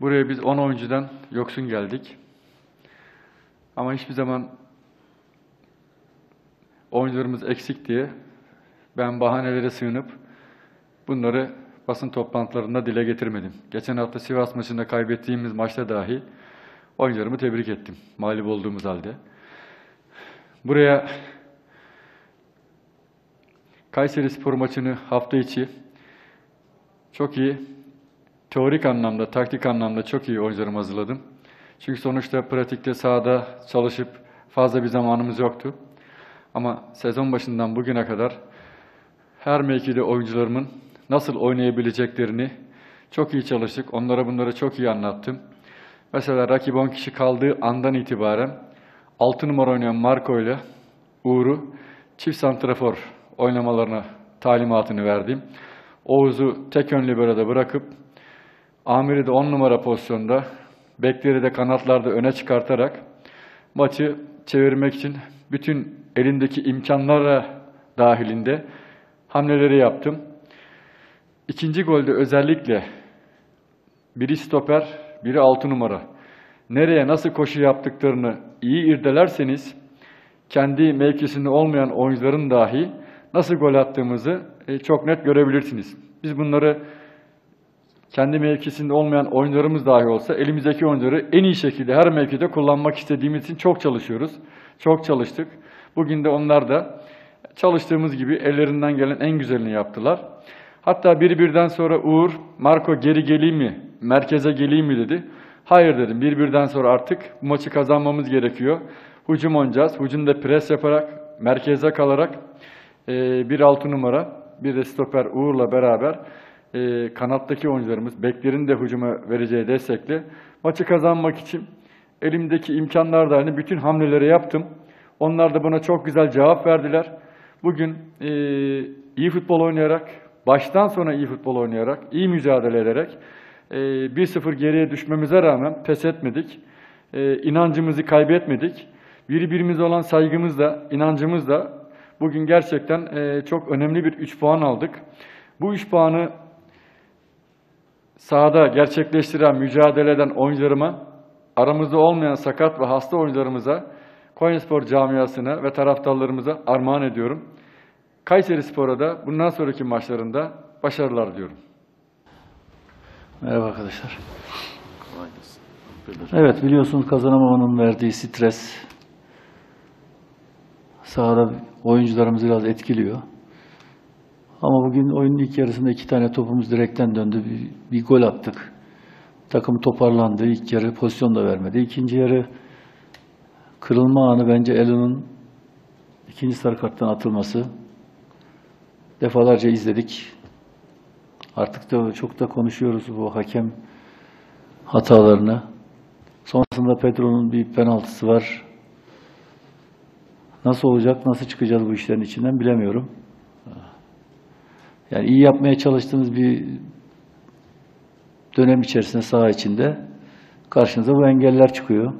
Buraya biz 10 oyuncudan yoksun geldik. Ama hiçbir zaman oyuncularımız eksik diye ben bahanelere sığınıp bunları basın toplantılarında dile getirmedim. Geçen hafta Sivas maçında kaybettiğimiz maçta dahi oyuncularımı tebrik ettim, mağlup olduğumuz halde. Buraya Kayserispor maçını hafta içi çok iyi, teorik anlamda, taktik anlamda çok iyi oyuncularımı hazırladım. Çünkü sonuçta pratikte sahada çalışıp fazla bir zamanımız yoktu. Ama sezon başından bugüne kadar her mevkide oyuncularımın nasıl oynayabileceklerini çok iyi çalıştık. Onlara bunları çok iyi anlattım. Mesela rakip 10 kişi kaldığı andan itibaren 6 numara oynayan Marko ile Uğur'u çift santrafor oynamalarına talimatını verdim. Oğuz'u tek ön libero'da bırakıp Amiri de 10 numara pozisyonda, bekleri de kanatlarda öne çıkartarak maçı çevirmek için bütün elindeki imkanlara dahilinde hamleleri yaptım. İkinci golde özellikle biri stoper, biri 6 numara. Nereye nasıl koşu yaptıklarını iyi irdelerseniz kendi mevkisinde olmayan oyuncuların dahi nasıl gol attığımızı çok net görebilirsiniz. Biz bunları kendi mevkisinde olmayan oyuncularımız dahi olsa elimizdeki oyuncuları en iyi şekilde her mevkide kullanmak istediğimiz için çok çalışıyoruz. Çok çalıştık. Bugün de onlar da çalıştığımız gibi ellerinden gelen en güzelini yaptılar. Hatta birden sonra Uğur, Marko geri geleyim mi, merkeze geleyim mi dedi. Hayır dedim, birden sonra artık bu maçı kazanmamız gerekiyor. Hücum oynayacağız. Hücumda pres yaparak, merkeze kalarak bir 6 numara, bir de stoper Uğur'la beraber kanattaki oyuncularımız, beklerin de hücuma vereceği destekle maçı kazanmak için elimdeki imkanlar dahilinde bütün hamleleri yaptım. Onlar da buna çok güzel cevap verdiler. Bugün iyi futbol oynayarak, baştan sona iyi futbol oynayarak, iyi mücadele ederek 1-0 geriye düşmemize rağmen pes etmedik. İnancımızı kaybetmedik. Birbirimize olan saygımızla, inancımızla bugün gerçekten çok önemli bir 3 puan aldık. Bu 3 puanı sahada gerçekleştiren, mücadele eden oyuncularıma, aramızda olmayan sakat ve hasta oyuncularımıza, Konyaspor camiasına ve taraftarlarımıza armağan ediyorum. Kayserispor'a da bundan sonraki maçlarında başarılar diyorum. Merhaba arkadaşlar. Evet, biliyorsunuz kazanamamanın verdiği stres sahada oyuncularımızı biraz etkiliyor. Ama bugün oyunun ilk yarısında 2 tane topumuz direkten döndü. Bir gol attık. Takım toparlandı. İlk yarı pozisyon da vermedi. İkinci yarı kırılma anı bence Elon'un ikinci sarı karttan atılması. Defalarca izledik. Artık da çok da konuşuyoruz bu hakem hatalarını. Sonrasında Pedro'nun bir penaltısı var. Nasıl olacak, nasıl çıkacağız bu işlerin içinden bilemiyorum. Yani iyi yapmaya çalıştığımız bir dönem içerisinde saha içinde karşınıza bu engeller çıkıyor.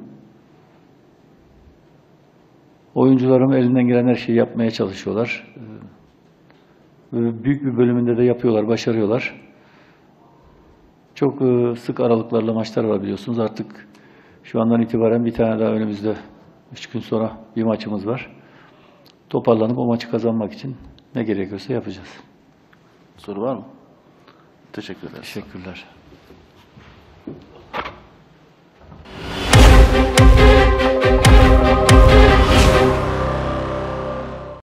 Oyuncularım elinden gelen her şeyi yapmaya çalışıyorlar. Büyük bir bölümünde de yapıyorlar, başarıyorlar. Çok sık aralıklarla maçlar var biliyorsunuz. Artık şu andan itibaren bir tane daha önümüzde 3 gün sonra bir maçımız var. Toparlanıp o maçı kazanmak için ne gerekiyorsa yapacağız. Soru var mı? Teşekkürler. Teşekkürler.